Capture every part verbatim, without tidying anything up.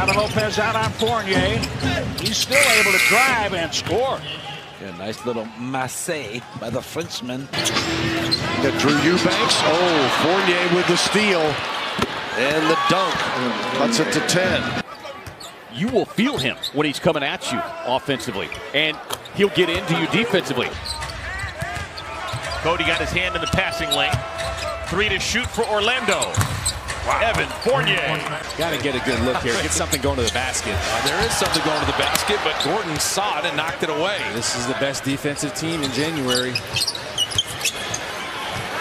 Robin Lopez out on Fournier. He's still able to drive and score. Yeah, nice little masse by the Frenchman. That drew Eubanks. Oh, Fournier with the steal. And the dunk. Cuts it to ten. You will feel him when he's coming at you offensively. And he'll get into you defensively. Cody got his hand in the passing lane. Three to shoot for Orlando. Wow. Evan Fournier. Got to get a good look here. Get something going to the basket. Uh, there is something going to the basket, but Gordon saw it and knocked it away. This is the best defensive team in January.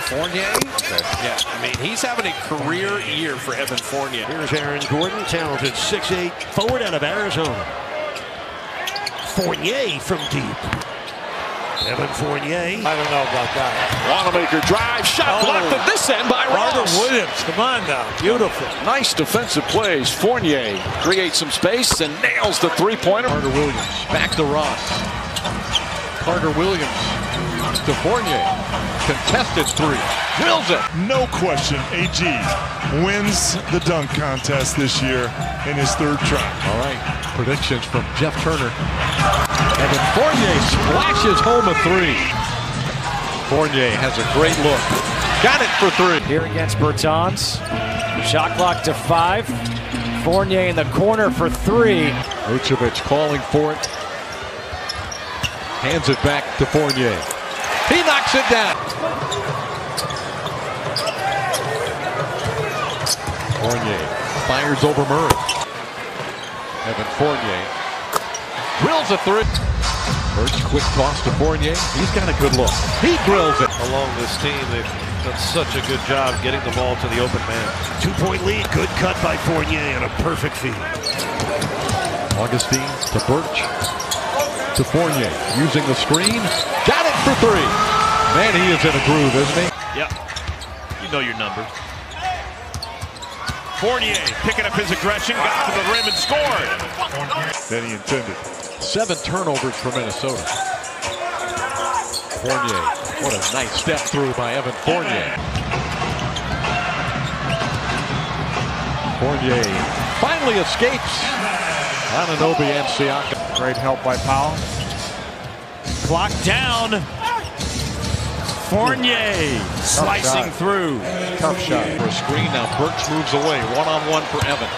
Fournier? Yeah, I mean, he's having a career year for Evan Fournier. Here's Aaron Gordon, talented six eight forward out of Arizona. Fournier from deep. Evan Fournier. I don't know about that. Wanamaker drive, shot oh. blocked at this end by Carter Williams. Come on now. Beautiful. Nice defensive plays. Fournier creates some space and nails the three-pointer. Carter Williams. Back to Ron. Carter Williams to Fournier. Contested three. Wills it. No question, A G wins the dunk contest this year in his third try. All right. Predictions from Jeff Turner. Evan Fournier splashes home a three. Fournier has a great look. Got it for three. Here against Bertans. Shot clock to five. Fournier in the corner for three. Vucevic calling for it. Hands it back to Fournier. He knocks it down. Fournier fires over Murray. Evan Fournier. Drills a three. Burks quick toss to Fournier. He's got a good look. He drills it. Along this team, they've done such a good job getting the ball to the open man. Two-point lead. Good cut by Fournier and a perfect feed. Augustine to Burks to Fournier. Using the screen. Got it for three. Man, he is in a groove, isn't he? Yep. You know your number. Fournier picking up his aggression. Got to the rim and scored. Than he intended. Seven turnovers for Minnesota. Fournier, what a nice step through by Evan Fournier. Fournier finally escapes. Ananobi and Siakam. Great help by Powell. Clock down. Fournier slicing through. Tough shot for a screen. Now Burks moves away. One-on-one for Evan.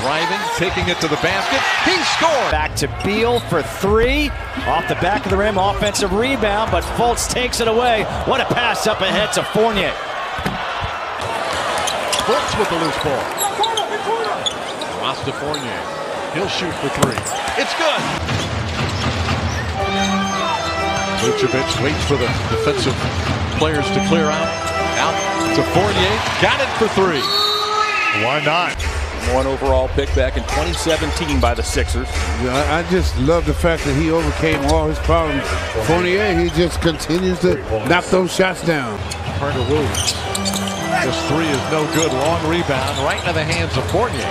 Driving, taking it to the basket. He scored. Back to Beal for three. Off the back of the rim, offensive rebound, but Fultz takes it away. What a pass up ahead to Fournier. Fultz with the loose ball. Pass to Fournier. He'll shoot for three. It's good. Vucevic waits for the defensive players to clear out. Out to Fournier. Got it for three. Why not? One overall pick back in twenty seventeen by the Sixers. Yeah, I just love the fact that he overcame all his problems. Fournier, he just continues to knock those shots down. Carter Williams. This three is no good. Long rebound right into the hands of Fournier.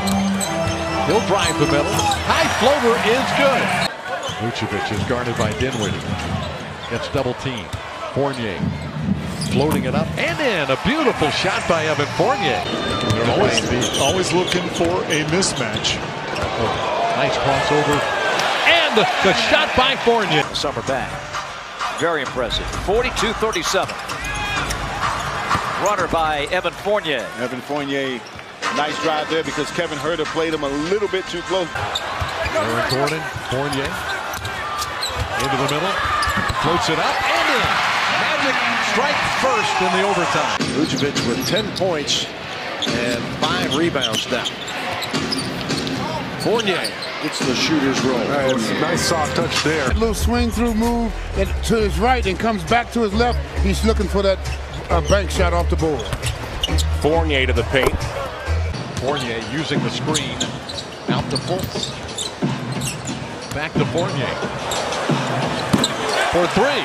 He'll drive the middle. High floater is good. Vucevic is guarded by Dinwiddie. Gets double team. Fournier floating it up and in. A beautiful shot by Evan Fournier. Always, always looking for a mismatch. Oh, nice crossover. And the shot by Fournier. Summer back. Very impressive. forty-two thirty-seven. Runner by Evan Fournier. Evan Fournier, nice drive there because Kevin Herter played him a little bit too close. Aaron Gordon, Fournier. Into the middle. Floats it up and in. Strike first in the overtime. Vucevic with ten points and five rebounds now. Fournier gets the shooter's roll. Nice, nice soft touch there. A little swing through move and to his right and comes back to his left. He's looking for that uh, bank shot off the board. Fournier to the paint. Fournier using the screen. Out to Fultz. Back to Fournier. For three.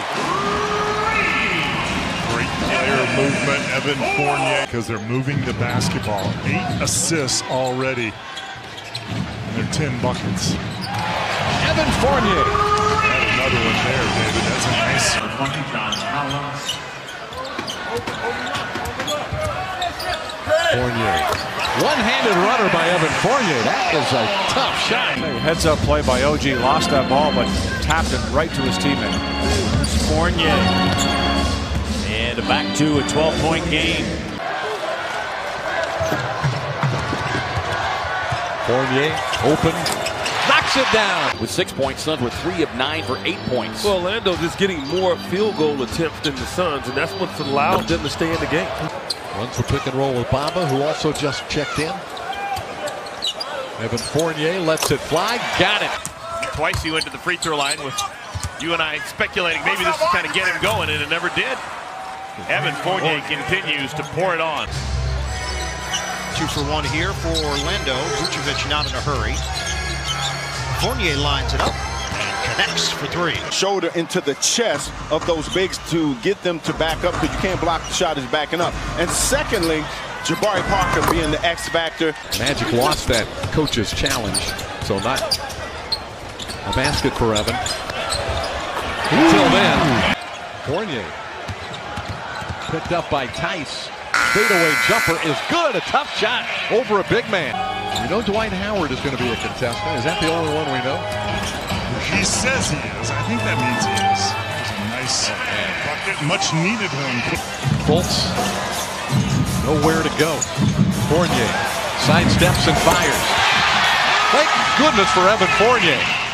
Player movement, Evan Fournier, because they're moving the basketball. Eight assists already. And they're ten buckets. Evan Fournier. And another one there, David. That's a nice. Fournier. One-handed runner by Evan Fournier. That is a tough shot. Heads-up play by O G. Lost that ball, but tapped it right to his teammate. Fournier. And back to a twelve-point game. Fournier open, knocks it down. With six-point Suns with three of nine for eight points. Well, Orlando's just getting more field goal attempts than the Suns, and that's what's allowed them to stay in the game. Runs the pick and roll with Bamba, who also just checked in. Evan Fournier lets it fly, got it. Twice he went to the free throw line with you and I speculating maybe this is kind of get him going, and it never did. Evan Fournier continues to pour it on. Two for one here for Orlando. Vucevic not in a hurry. Fournier lines it up and connects for three. Shoulder into the chest of those bigs to get them to back up, because you can't block the shot is backing up. And secondly, Jabari Parker being the X factor. Magic lost that coach's challenge, so not a basket for Evan. Until then, Fournier picked up by Tice. Fadeaway jumper is good. A tough shot over a big man. You know Dwight Howard is going to be a contestant. Is that the only one we know? He says he is. I think that means he is. Nice bucket. Much needed one. Fultz. Nowhere to go. Fournier sidesteps and fires. Thank goodness for Evan Fournier.